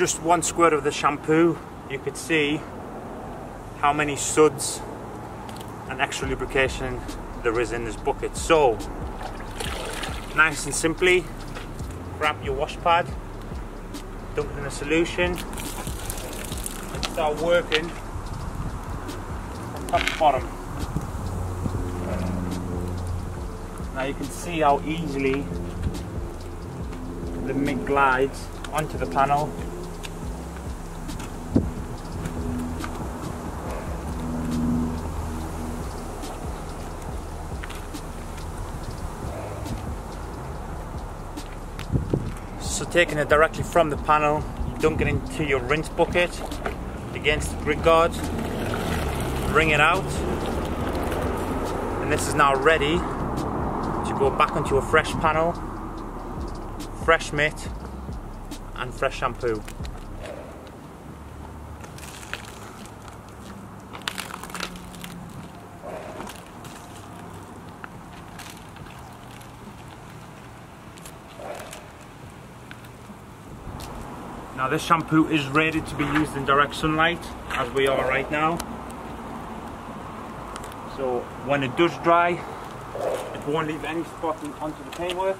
just one squirt of the shampoo, you could see how many suds and extra lubrication there is in this bucket. So, nice and simply, grab your wash pad, dump it in a solution, and start working from top to bottom. Now you can see how easily the mid glides onto the panel. So taking it directly from the panel, you dunk it into your rinse bucket against the grid guard, wring it out, and this is now ready to go back onto a fresh panel, fresh mitt and fresh shampoo. Now this shampoo is rated to be used in direct sunlight, as we are right now. So when it does dry, it won't leave any spot onto the paintwork.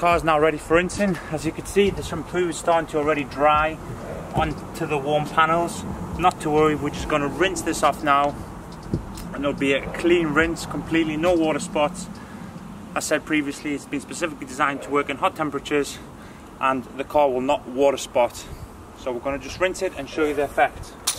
The car's now ready for rinsing. As you can see, the shampoo is starting to already dry onto the warm panels. Not to worry, we're just going to rinse this off now, and it'll be a clean rinse, completely no water spots. As said previously, it's been specifically designed to work in hot temperatures, and the car will not water spot. So we're going to just rinse it and show you the effect.